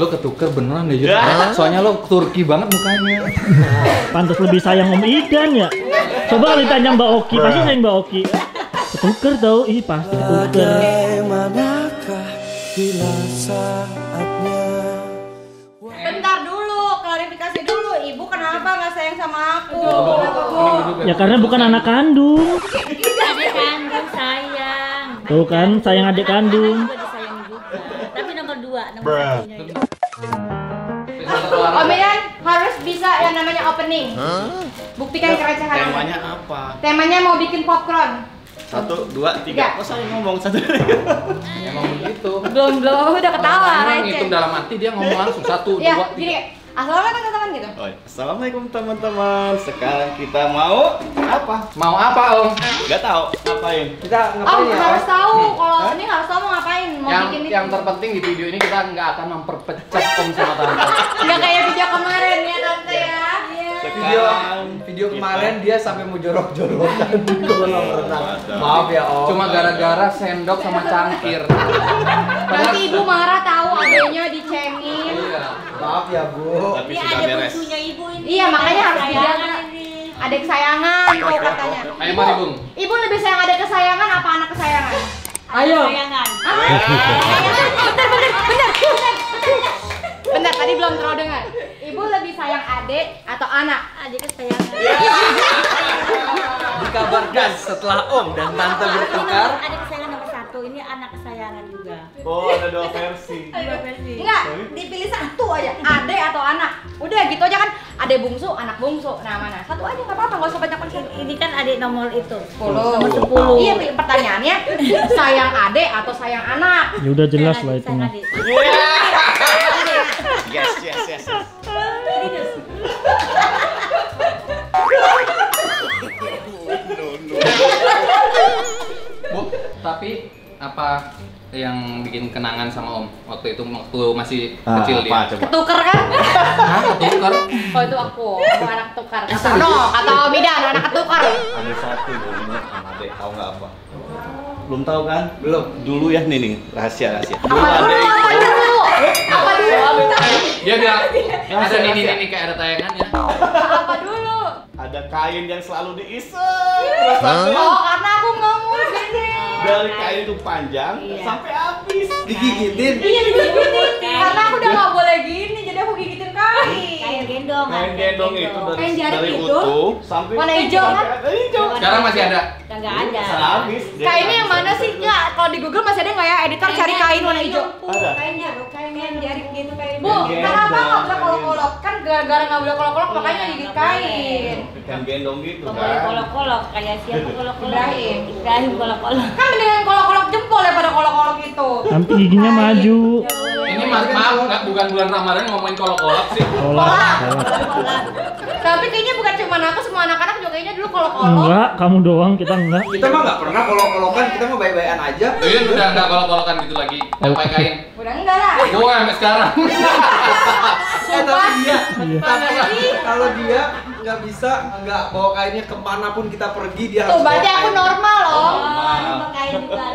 Lo ketuker beneran deh, soalnya lo Turki banget mukanya. Pantas lebih sayang Om Idan ya. Coba lo tanya Mbak Oki, pasti sayang Mbak Oki. Ketuker tau, ih pasti ketuker. Bentar dulu, klarifikasi dulu. Ibu kenapa nggak sayang sama aku? Ya karena bukan anak kandung. Adik kandung sayang. Tuh kan, sayang adik kandung. Om Idan harus bisa yang namanya opening. Buktikan kerecehan. Temanya apa? Temanya mau bikin popcorn. 1, 2, 3. Kok saya ngomong 1, 2, 3? Emang begitu. Belum aku udah ketawa. Orang ngitung dalam hati dia ngomong langsung 1, 2, 3. Assalamualaikum teman-teman gitu. Assalamualaikum teman-teman. Sekarang kita mau apa? Mau apa Om? Gak tau. Ngapain? Kita ngapain ya? Om harus tahu. Kalau ini harus tahu mau ngapain? Yang terpenting di video ini kita nggak akan memperpecah Om sama Tante. Nggak kayak video kemarin ya Tante ya. Video kemarin dia sampai mau jorok-jorokan di kolam renang. Maaf ya Om. Cuma gara-gara sendok sama cangkir. Nanti Ibu marah tahu adanya dicengin. Maaf ya Bu. Tapi sudah beres. Iya makanya harus dijaga. Adik kesayangan kalau katanya. Ibu lebih sayang adik kesayangan apa anak kesayangan? Ayo. Bener tadi belum terlalu dengar. Ibu lebih sayang adik atau anak? Adik kesayangan. Dikabarkan setelah Om dan Tante bertukar. Adik kesayangan nomor 1, ini anak kesayangan juga. Oh ada 2 versi. Enggak, dipilih 1 aja. Adik atau anak. Udah gitu aja kan. Adik bungsu, anak bungsu. Nah mana? 1 aja nggak apa-apa, nggak usah banyak. Ini kan adik nomor itu. 10. Iya pertanyaannya sayang adik atau sayang anak? Ya udah jelas lah itu. Yes. Bu, tapi apa yang bikin kenangan sama Om waktu itu masih kecil dia? Ketuker kan? Hah, ketuker? Oh itu aku, anak ketuker. Atau Om Idan, anak ketuker. Ada 1 ini sama adek, tahu nggak apa? Belum tahu kan? Belum. Dulu ya nih rahasia. Apa dulu? Dia bilang ada ini kayak ada tayangannya. Apa dulu? Ada kain yang selalu diiseng. Oh, karena aku nggak mau sini. Dari kain itu panjang sampai habis. Digigitin. Iya digigitin. Karena aku udah nggak boleh gini, jadi aku gigitin kain. Kain gendong itu dari utuh sampai warna hijau. Sekarang masih ada? Nggak ada. Habis. Kainnya yang mana sih? Nggak. Kalau di Google masih ada nggak ya? Editor cari kain warna hijau. Ada. Kain jari gitu kayak Bu, kenapa nggak boleh kolok-kolok? Kan gara-gara nggak boleh kolok-kolok makanya gigit kain. Kain gendong gitu kan. Boleh kolok-kolok kayak siapa kolok-kolok? Ibrahim kolok-kolok. Kan dengan kolok-kolok jempol daripada kolok-kolok itu. Nanti giginya maju. Ini maaf nggak bukan bulan Ramadan ngomongin kolok-kolok sih. Kolok. Tapi kayaknya bukan cuma aku, semua anak-anak juga kayaknya dulu kolok-kolok. Enggak, kamu doang, kita enggak. Kita mah nggak pernah kolok-kolokan, kita mah baik-baikan aja. Iya, udah nggak kolok-kolokan gitu lagi. Pakai kain. Udah enggak lah. Gue sampai sekarang. Tapi kalau dia nggak bisa nggak bawa kainnya kemanapun kita pergi dia harus. Tuh berarti aku normal loh.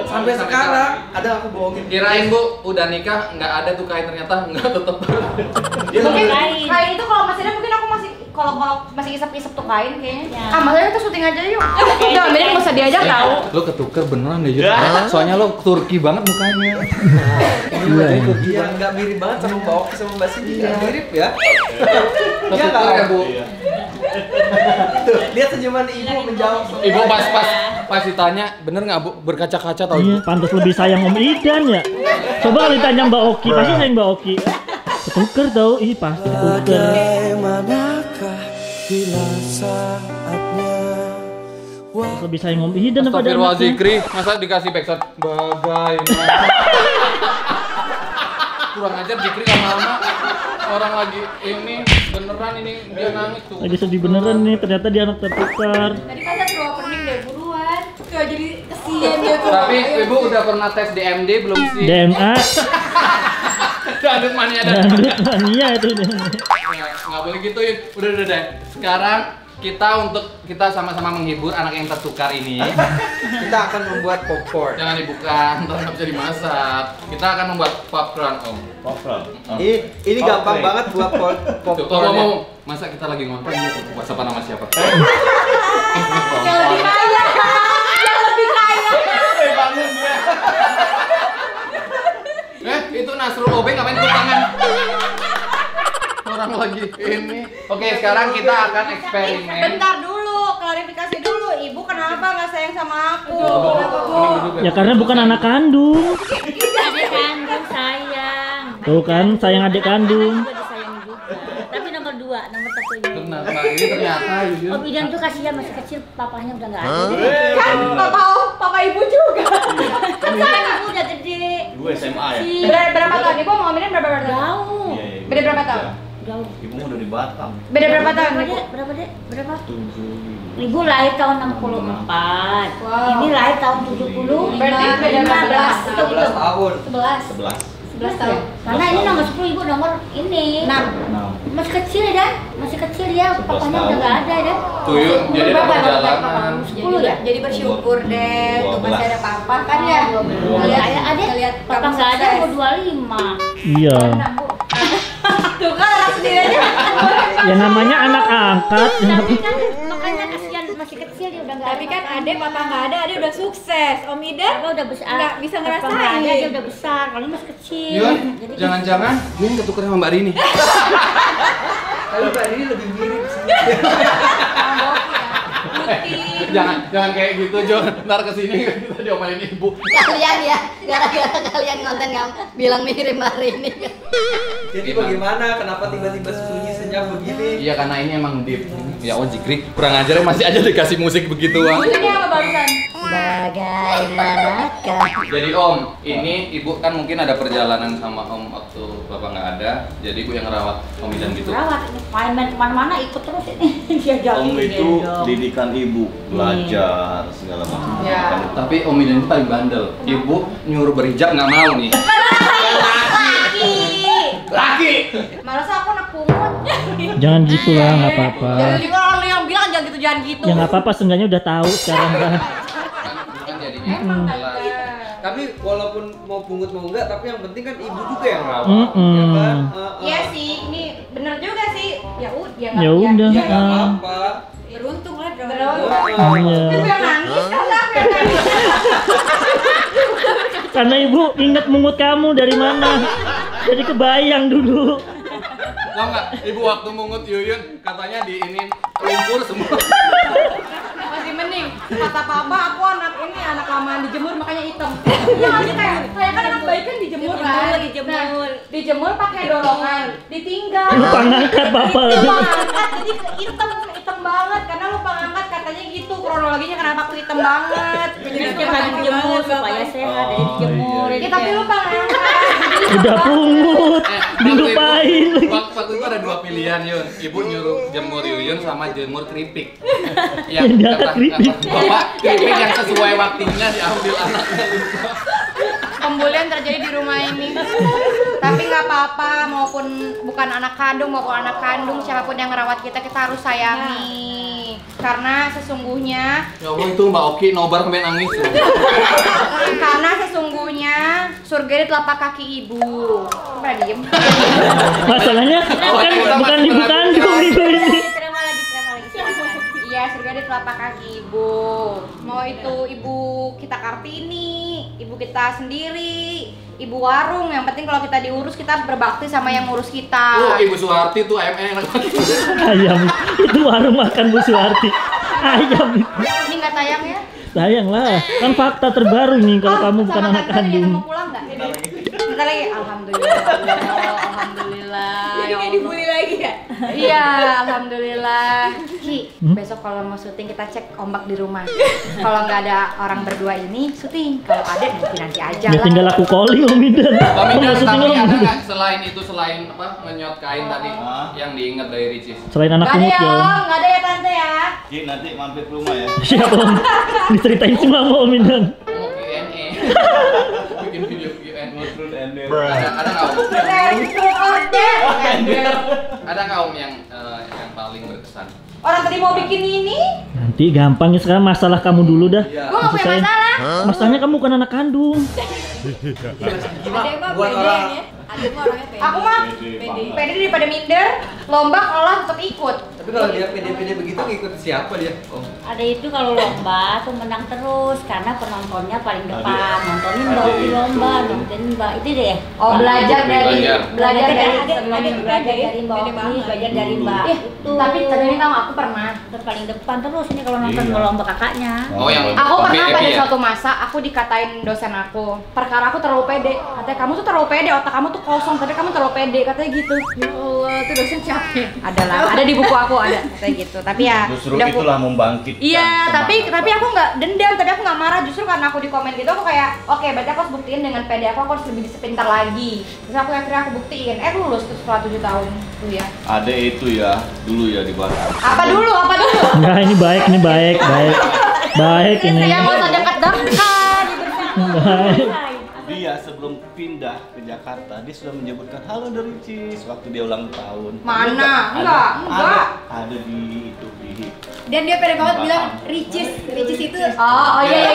Sampai sekarang ada aku bohongin. Kirain Bu udah nikah nggak ada tuh kain, ternyata nggak, tetep. Mungkin kain itu kalau masih ada mungkin aku masih kolok-kolok masih isep-isep tuh kain kayaknya. Ah makanya kita syuting aja yuk. Udah mending nggak usah diajak tahu. Lo ketuker beneran deh Jun. Soalnya lo Turki banget mukanya. Iya nggak mirip banget sama Mbak Oki sama Mbak Sidi. Mirip ya. Iya nggak ya Bu. Tuh, lihat senyuman ibu menjawab. Ibu pas ditanya, bener nggak Bu berkaca-kaca tau? Iya, pantas lebih sayang Om Idan ya. Coba ditanya Mbak Oki, pasti sayang Mbak Oki. Ketuker tau, ih pasti ketuker. Lebih sayang Om Idan daripada anaknya. Astagfirullahaladzikri, masa dikasih backshot? Bagaimana? Kurang ajar Zikri lama-lama. Orang lagi ini beneran ini dia nangis tuh. Lagi sedih beneran nih, ternyata dia anak tertukar. Tadi kan saya suruh opening deh buruan. Tuh jadi kesian dia tuh. Tapi Ibu udah pernah tes DMD belum sih? DNA. Dandut mania itu. Enggak boleh gitu ya. Udah. Sekarang Kita sama-sama menghibur anak yang tertukar ini. Kita akan membuat popcorn. Jangan dibuka, ntar nggak bisa dimasak. Kita akan membuat popcorn, Om. Popcorn. Ini gampang banget buat popcorn. Kalau mau masak kita lagi ngonten gitu. WhatsApp nama siapa? Yang lebih kaya. Yang lebih kaya. Bangun gue. Itu Nasrul Obeng ngapain tangan? Orang lagi ini. Oke, sekarang kita akan eksperimen. Bentar dulu, klarifikasi dulu. Ibu kenapa nggak sayang sama aku? Ya karena bukan anak kandung. Adik kandung sayang. Tuh kan, sayang adik kandung. Tapi nomor 2, nomor 1 ini. Kenapa? Ini ternyata Om Idan tuh kasihan masih kecil, papahnya udah nggak ada. Kan papa ibu juga. Kan ibu udah gede. 2 SMA ya. Berapa tahun ibu mau ngomongin berapa tahun? Beda berapa tahun? Ibu udah di Batam. Beda berapa tahun? Berapa dek? Berapa? 7. Ibu lahir tahun 64. Ini lahir tahun 70. Berarti beda 11 tahun. 11 tahun. Karena ini nomor 10 ibu nomor ini. 6. Masih kecil ya dan? Masih kecil ya. Papanya udah nggak ada dan. Tuyul jadi perjalanan. 10 ya. Jadi bersyukur deh. Tuh masih ada papa kan ya. Lihat papa nggak ada umur 25. Iya. Tuh kan anak sendiri aja. Ya namanya anak angkat. Tapi kan makanya kasihan masih kecil dia udah nggak. Tapi kan adek papa nggak ada, adek udah sukses. Om Ida udah besar. Nggak bisa ngerasain. Papa nggak ada, dia udah besar. Kalau masih kecil. Jangan-jangan dia ketukar sama Mbak Rini. Kalau Mbak Rini lebih mirip sih. Jangan kayak gitu Jo, ntar kesini kita diomelin ibu. Kalian ya, gara-gara kalian konten yang bilang mirip Mbak Rini. Jadi bagaimana? Kenapa tiba-tiba sunyi senja begini? Iya karena ini emang deep. Ya oh jikrik, kurang ajar masih aja dikasih musik begituan. Ini apa barusan? Bagaimanakah? Jadi Om, ini ibu kan mungkin ada perjalanan sama Om waktu bapak nggak ada. Jadi ibu yang ngerawat Om Idan gitu. Ngerawat, main kemana-mana ikut terus ini. Dia jauh. Om itu didikan ibu, belajar segala macam. Ya. Tapi Om Idan itu paling bandel. Ibu nyuruh berhijab nggak mau nih. Laki. Malas aku nak pungut. Jangan gitu lah, nggak apa-apa. Jangan gitu orang yang bilang jangan gitu, jangan gitu. Ya nggak apa-apa, seenggaknya udah tahu sekarang kan. Tapi walaupun mau pungut mau enggak, tapi yang penting kan ibu juga yang rawat. Iya sih, ini bener juga sih. Ya udah. Ya apa? Beruntung lah, beruntung. Ibu yang nangis, salah ya kan? Karena ibu ingat mungut kamu dari mana. Jadi kebayang dulu. Tau nggak, ibu waktu mungut Yuyun katanya diinin lumpur semua. Masih mending. Kata papa aku anak ini anak lamaan dijemur makanya hitam. Ya masih kayak kan anak baik kan dijemur kan. Dijemur pakai dorongan, ditinggal. Lupa ngangkat bapak. Jadi hitam banget karena lupa ngangkat katanya gitu kronologinya kenapa aku hitam banget. Jadi harus dijemur supaya sehat jadi dijemur. Tapi lupa ngangkat. Udah pungut, dilupain lagi. Waktu itu ada 2 pilihan Yun. Ibu nyuruh jemur Yuyun sama jemur keripik. Yang kata bapak keripik yang sesuai waktunya diambil anaknya. Pembulian terjadi di rumah ini. Tapi nggak apa-apa, maupun bukan anak kandung maupun anak kandung siapapun yang ngerawat kita, kita harus sayangi. Karena sesungguhnya. Ya Allah itu Mbak Oki nobar kemarin nangis. Karena sesungguhnya surga di telapak kaki ibu. Udah diem. Masalahnya kan bukan ibu kandung itu ini. Iya surga di telapak kaki ibu. Mau itu ibu kita Kartini, ibu kita sendiri, ibu warung. Yang penting kalau kita diurus kita berbakti sama yang ngurus kita. Ibu Suharti tuh ayam enak. Ayam itu warung makan Bu Suharti. Ayam. Ini nggak tayang ya? Sayang lah, kan fakta terbaru nih kalau kamu bukan anak kandung. Mau pulang nggak? Kita lagi, alhamdulillah, alhamdulillah. Jadi nggak dibully lagi ya? Iya, alhamdulillah. Ki, besok kalau mau syuting kita cek ombak di rumah. Kalau nggak ada orang berdua ini syuting. Kalau ada nanti aja lah. Ya tinggal aku calling Om Idan. Om Idan tapi ada nggak selain itu selain apa menyot kain tadi yang diingat dari Ricis? Selain anak pungut ya? Nggak ada ya tante ya? Ki nanti mampir ke rumah ya. Siap Om. Diceritain semua sama Om Idan. Mau Q&A. Bikin video Q&A. Truth and Dare. Ada nggak Om? Truth and Dare. Ada nggak Om yang paling berkesan? Orang tadi mau bikin ini. Nanti gampangnya sekarang masalah kamu dulu dah. Gua nggak punya masalah. Masalahnya kamu bukan anak kandung. Buat orang. Aku mah pede daripada minder. Lomba kalah tetap ikut. Tapi kalau dia pede-pede begitu ngikut siapa dia? Ada itu kalau lomba tuh menang terus karena penontonnya paling depan. Nontonin dong di lomba, nontonin mbak itu deh. Oh belajar dari mbak. Tapi ternyata kamu aku pernah paling depan terus ini kalau nonton lomba kakaknya. Aku pernah pada suatu masa aku dikatain dosen aku perkara aku terlalu pede. Katanya kamu tuh terlalu pede, otak kamu tuh kosong, tapi kamu terlalu pede katanya gitu. Ya Allah, itu dosen capek. Ada di buku aku ada kayak gitu. Tapi ya justru itulah membangkitkan. Iya, tapi aku nggak dendam, tapi aku nggak marah justru karena aku di komen gitu aku kayak oke, berarti aku harus buktiin dengan pede aku harus lebih sepintar lagi. Terus aku akhirnya aku buktiin, aku lulus setelah 7 tahun tuh ya. Ada itu ya, dulu ya dibahas. Apa dulu? Enggak, ini baik ini. Yang mau dekat-dekat. Baik. Dia sebelum pindah ke Jakarta, dia sudah menyebutkan halo dari Ricis waktu dia ulang tahun. Mana? Enggak. Ada di itu di. Dan dia pede banget bilang Ricis itu. Oh iya.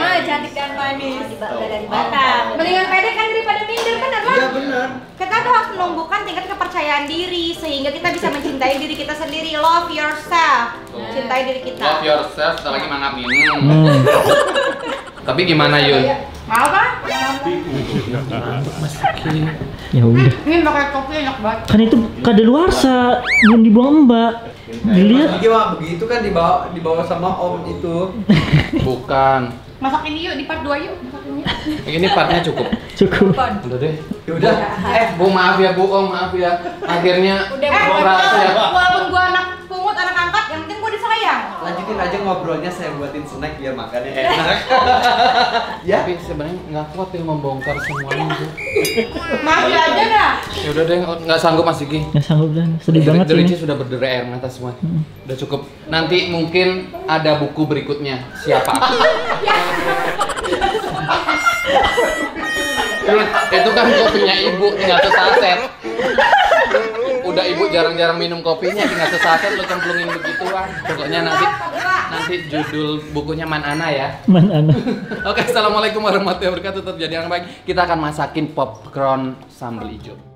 Ah cantik dan manis. Dari Batam. Mendingan pede kan daripada minder kan, Abang? Iya benar. Kita tuh harus menumbuhkan tingkat kepercayaan diri sehingga kita bisa mencintai diri kita sendiri. Love yourself. Cintai diri kita. Love yourself. Setelah lagi mangap minum. Tapi gimana Yun? Mau kan? Ya udah. Ini pakai kopi enak banget. Kan itu kadaluarsa belum dibuang mbak. Dilihat. Iya begitu kan dibawa sama om itu. Bukan. Masak ini yuk di part 2 yuk. Ini partnya cukup. Udah deh. Udah. Bu maaf ya bu, om maaf ya. Akhirnya. Walaupun gua anak pungut anak angkat, yang penting gua disayang. Lanjutin aja ngobrolnya, saya buatin snack biar makannya enak. Ya. Tapi sebenarnya nggak kuat ya membongkar semuanya. Masih aja dah. Ya udah deh, nggak sanggup Mas Diki. Nggak sanggup dan sedih banget ini. Ricis sudah berderai air mata semua. Udah cukup. Nanti mungkin ada buku berikutnya. Siapa? Itu kan kopinya ibu tinggal sesaset. Udah ibu jarang-jarang minum kopinya tinggal sesaset lu cemplungin begituan. Pokoknya nanti judul bukunya Manana ya. Manana. Oke, assalamualaikum warahmatullahi wabarakatuh. Tetap jadi anak baik. Kita akan masakin popcorn sambal hijau.